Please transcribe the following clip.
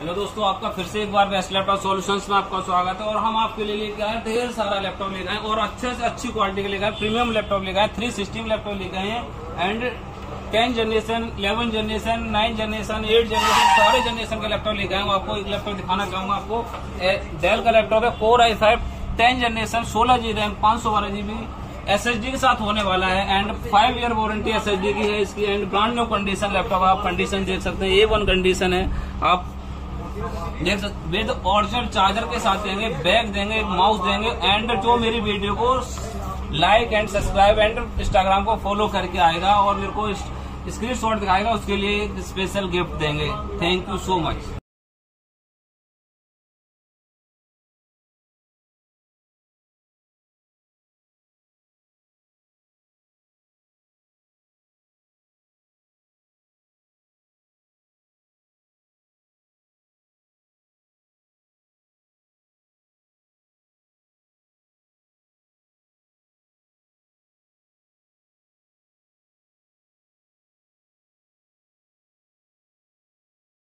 Hello दोस्तों, आपका फिर से एक बार बेस्ट लैपटॉप सॉल्यूशंस में आपका स्वागत है। और हम आपके लिए लेके आए ढेर सारा लैपटॉप लेके आए और अच्छे से अच्छी क्वालिटी के लेके आए। प्रीमियम लैपटॉप लेके आए, 3 सिस्टम लैपटॉप लेके आए हैं and 10 generation, 11 generation, 9 generation, 8 generation, सारे जनरेशन का लैपटॉप लेके आए। मैं आपको एक लैपटॉप दिखाना चाहूंगा। आपको डेल का लैपटॉप है, Core i5 10 generation, 16 GB RAM, 512 GB SSD के साथ होने वाला है एंड 5 ईयर वारंटी SSD की है इसकी and brand new condition laptop. आप कंडीशन देख सकते हैं, A1 कंडीशन है। आप देख सकते विद ऑरिजिनल चार्जर के साथ देंगे, बैग देंगे, माउस देंगे एंड जो मेरी वीडियो को like and subscribe and Instagram को फॉलो करके आएगा और मेरे को स्क्रीनशॉट दिखाएगा उसके लिए एक स्पेशल गिफ्ट देंगे। Thank you so much.